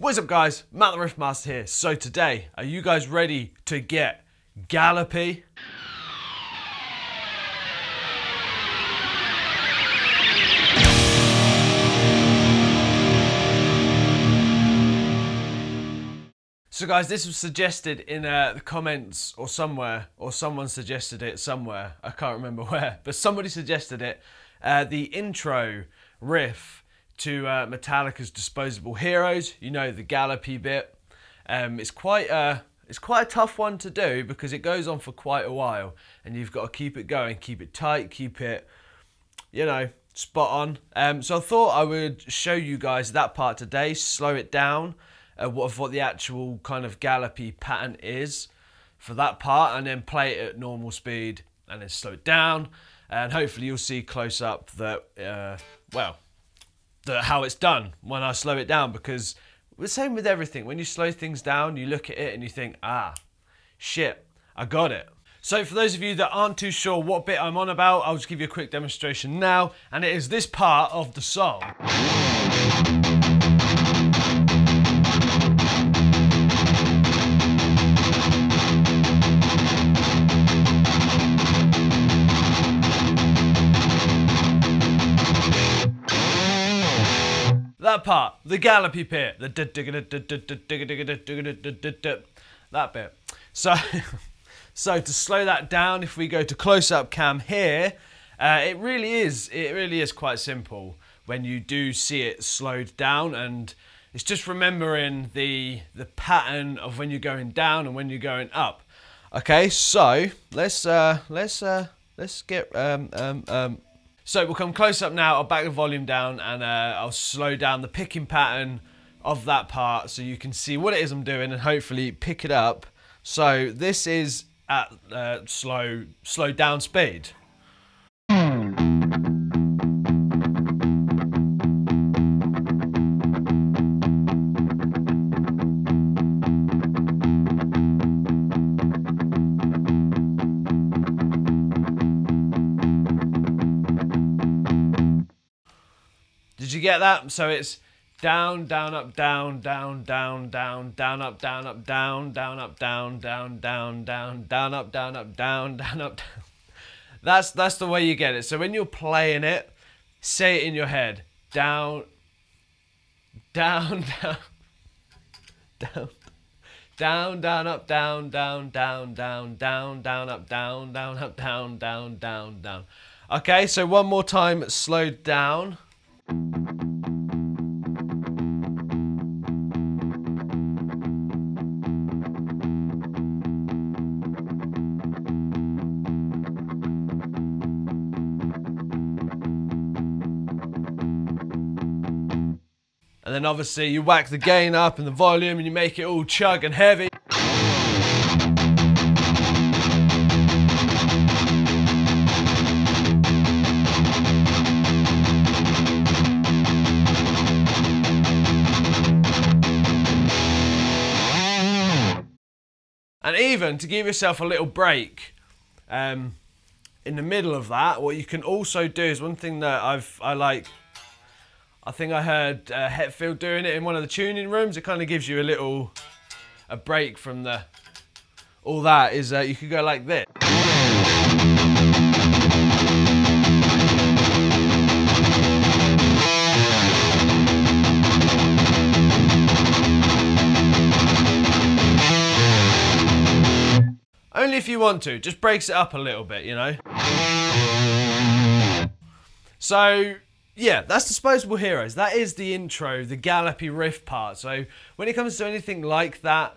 What's up guys, Matt The Riff Master here. So today, are you guys ready to get gallopy? So guys, this was suggested in the comments or somewhere, or someone suggested it somewhere, I can't remember where, but somebody suggested it, the intro riff to Metallica's Disposable Heroes, you know, the gallopy bit. It's quite a tough one to do because it goes on for quite a while and you've got to keep it going, keep it tight, keep it, you know, spot on. So I thought I would show you guys that part today, slow it down, what the actual kind of gallopy pattern is for that part, and then play it at normal speed and then slow it down, and hopefully you'll see close up that, how it's done when I slow it down, because the same with everything. When you slow things down, you look at it and you think, ah, shit, I got it. So for those of you that aren't too sure what bit I'm on about, I'll just give you a quick demonstration now, and it is this part of the song. That part, the gallopy bit, the that bit. So to slow that down, if we go to close-up cam here, it really is quite simple when you do see it slowed down, and it's just remembering the pattern of when you're going down and when you're going up. Okay, so let's get So we'll come close up now, I'll back the volume down, and I'll slow down the picking pattern of that part so you can see what it is I'm doing and hopefully pick it up. So this is at slow down speed. Did you get that? So it's down, down, up, down, down, down, down, down, up, down, up, down, down, up, down, down, down, down, down, up, down, up, down, down, up, down. That's the way you get it. So when you're playing it, say it in your head. Down, down, down, down, down, down, up, down, down, down, down, down, down, up, down, down, up, down, down, down, down. Okay, so one more time, slowed down. And then obviously you whack the gain up and the volume and you make it all chug and heavy. And even to give yourself a little break in the middle of that, what you can also do is one thing that I think I heard Hetfield doing it in one of the tuning rooms. It kind of gives you a break from all that. Is you could go like this. Only if you want to, just breaks it up a little bit, you know. So yeah, that's Disposable Heroes. That is the intro, the gallopy riff part. So when it comes to anything like that,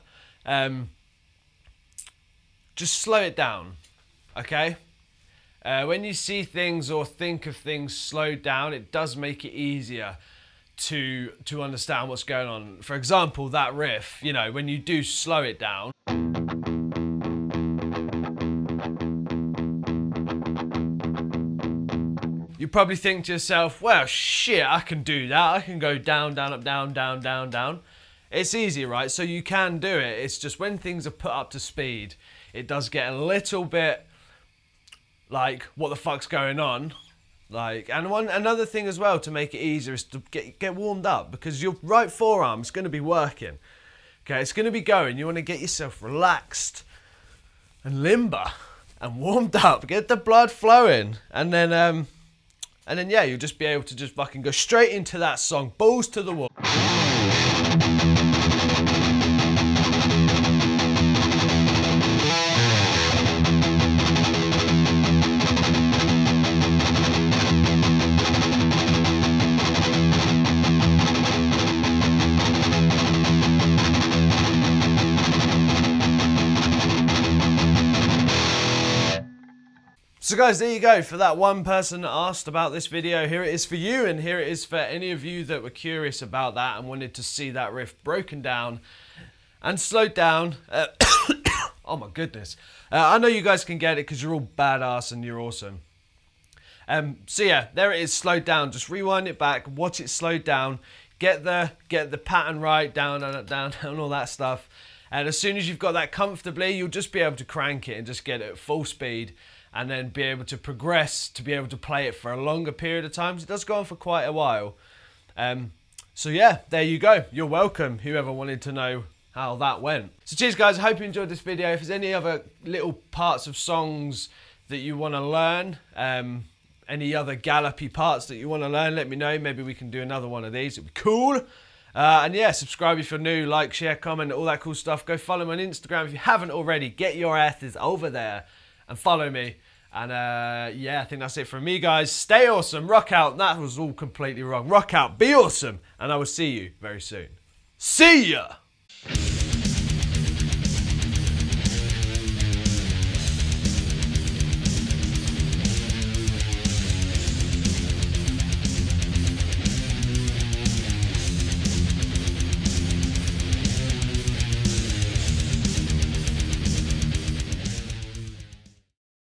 just slow it down, okay? When you see things or think of things slowed down, it does make it easier to understand what's going on. For example, that riff, you know, when you do slow it down, you probably think to yourself, well, shit, I can do that. I can go down, down, up, down, down, down, down. It's easy, right? So you can do it. It's just when things are put up to speed, it does get a little bit like, what the fuck's going on? Like, and another thing as well to make it easier is to get warmed up, because your right forearm is going to be working. Okay, it's going to be going. You want to get yourself relaxed and limber and warmed up. Get the blood flowing, and then yeah, you'll just be able to just fucking go straight into that song, balls to the wall. So guys, there you go. For that one person that asked about this video, here it is for you, and here it is for any of you that were curious about that and wanted to see that riff broken down and slowed down. Oh my goodness. I know you guys can get it because you're all badass and you're awesome. So yeah, there it is, slowed down. Just rewind it back, watch it slowed down, get the pattern right, down, all that stuff. And as soon as you've got that comfortably, you'll just be able to crank it and just get it at full speed, and then be able to progress to be able to play it for a longer period of time. It does go on for quite a while. So yeah, there you go. You're welcome, whoever wanted to know how that went. So cheers guys, I hope you enjoyed this video. If there's any other little parts of songs that you want to learn, any other gallopy parts that you want to learn, let me know. Maybe we can do another one of these, it'd be cool. And yeah, subscribe if you're new, like, share, comment, all that cool stuff. Go follow me on Instagram if you haven't already. Get your asses over there and follow me, and yeah, I think that's it from me guys. Stay awesome, rock out. That was all completely wrong. Rock out, be awesome, and I will see you very soon. See ya.